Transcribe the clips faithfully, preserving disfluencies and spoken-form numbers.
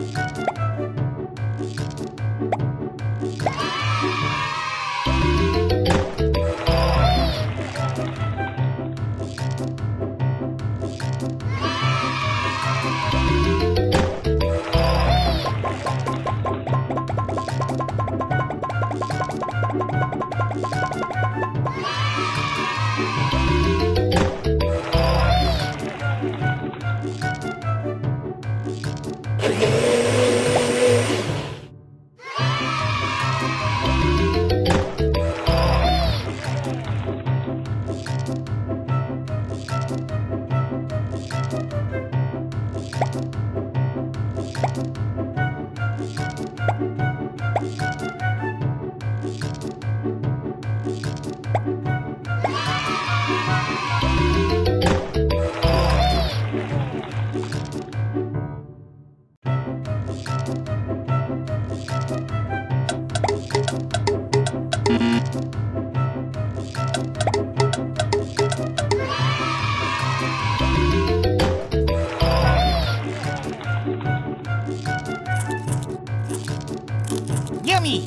You. nami!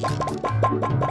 Bye.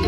You.